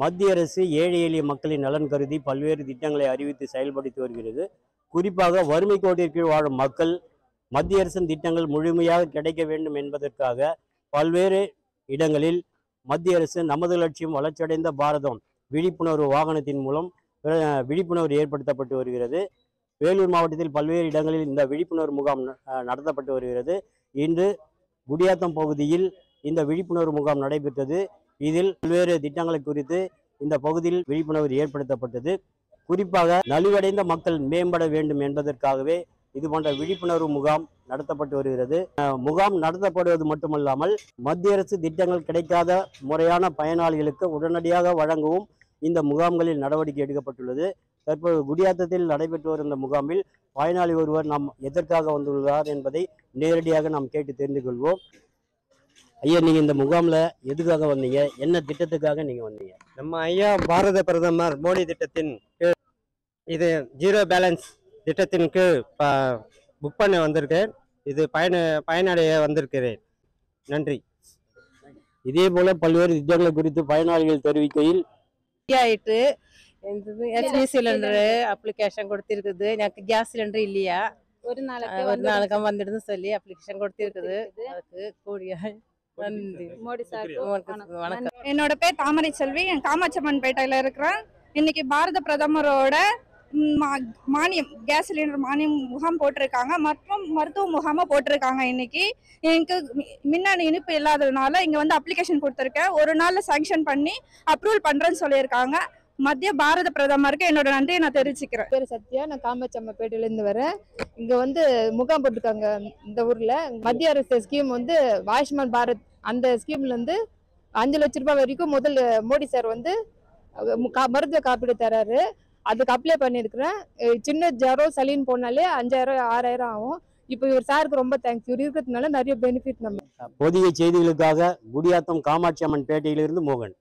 மத்திய அரசு ஏழை எளிய மக்களின் நலன் கருதி பல்வேறு திட்டங்களை அறிவித்து செயல்படுத்தி வருகிறது. குறிப்பாக வறுமை கோட்டிற்கு வாழும் மக்கள் மத்திய அரசின் திட்டங்கள் முழுமையாக கிடைக்க வேண்டும் என்பதற்காக பல்வேறு இடங்களில் மத்திய அரசு நமது லட்சியம் வளர்ச்சியடைந்த பாரதம் விழிப்புணர்வு வாகனத்தின் மூலம் விழிப்புணர்வு ஏற்படுத்தப்பட்டு வருகிறது. வேலூர் மாவட்டத்தில் பல்வேறு இடங்களில் இந்த விழிப்புணர்வு முகாம் நடத்தப்பட்டு வருகிறது. இன்று குடியாத்தம் பகுதியில் இந்த விழிப்புணர்வு முகாம் நடைபெற்றது. இதில் பல்வேறு திட்டங்களை குறித்து இந்த பகுதியில் விழிப்புணர்வு ஏற்படுத்தப்பட்டது. குறிப்பாக நலிவடைந்த மக்கள் மேம்பட வேண்டும் என்பதற்காகவே இது போன்ற விழிப்புணர்வு முகாம் நடத்தப்பட்டு வருகிறது. முகாம் நடத்தப்படுவது மட்டுமல்லாமல் மத்திய அரசு திட்டங்கள் கிடைக்காத முறையான பயனாளிகளுக்கு உடனடியாக வழங்கவும் இந்த முகாம்களில் நடவடிக்கை எடுக்கப்பட்டுள்ளது. தற்போது குடியாத்தத்தில் நடைபெற்று வரும் இந்த முகாமில் பயனாளி ஒருவர் நாம் எதற்காக வந்துள்ளார் என்பதை நேரடியாக நாம் கேட்டு தெரிந்து கொள்வோம். ஐயா, நீங்கள் இந்த முகாமில் எதுக்காக வந்தீங்க? என்ன திட்டத்துக்காக நீங்கள் வந்தீங்க? நம்ம ஐயா பாரத பிரதமர் மோடி திட்டத்தின் கீழ் இது ஜீரோ பேலன்ஸ் திட்டத்தின் கீழ் புக் பண்ண வந்திருக்கேன். இது பயனடைய வந்திருக்கிறேன். நன்றி. இதே போல பல்வேறு திட்டங்கள் குறித்து பயனாளிகள் தெரிவிக்கையில் ஆயிட்டு எச்பி சிலிண்டரு அப்ளிகேஷன் கொடுத்திருக்குது. எனக்கு கேஸ் சிலிண்டர் இல்லையா, ஒரு நாளைக்கு வந்துடுன்னு சொல்லி அப்ளிகேஷன் கொடுத்திருக்குது. அதுக்கு கூடிய நன்றி. மோடி சார் வணக்கம். என்னோட பேர் தாமரை செல்வி. என் காமாட்சம்மன் பேட்டையில இருக்கிறேன். இன்னைக்கு பாரத பிரதமரோட மானியம் கேஸ் சிலிண்டர் மானியம் முகாம் போட்டிருக்காங்க, மற்றும் மருத்துவ முகாம போட்டிருக்காங்க. இன்னைக்கு எனக்கு மின்னணு இணைப்பு இல்லாததுனால இங்க வந்து அப்ளிகேஷன் கொடுத்துருக்கேன். ஒரு நாள்ல சாங்ஷன் பண்ணி அப்ரூவல் பண்றேன்னு சொல்லியிருக்காங்க. மத்திய பாரத பிரதமருக்கு என்னோட நன்றியை நான் தெரிவிச்சுக்கிறேன். பேர் சத்யா, நான் காமாட்சம்ம பேட்டையிலேருந்து வரேன். இங்க வந்து முகாம் போட்டிருக்காங்க. இந்த ஊர்ல மத்திய அரசு ஸ்கீம் வந்து ஆயுஷ்மான் பாரத், அந்த ஸ்கீம்ல இருந்து 5 லட்ச ரூபாய் வரைக்கும் முதல் மோடி சார் வந்து மருத்துவ காப்பீடு தராரு. அதுக்கு அப்ளை பண்ணியிருக்கிறேன். சின்ன ஜரம் சளின்னு போனாலே 5000 6000 ஆகும். இப்போ இவர் சாருக்கு ரொம்ப தேங்க்ஸ். இவர் இருக்கிறதுனால நிறைய பெனிஃபிட். நம்ம பொதிகை செய்திகளுக்காக குடியாத்தம் காமாட்சி அம்மன் பேட்டையிலிருந்து மோகன்.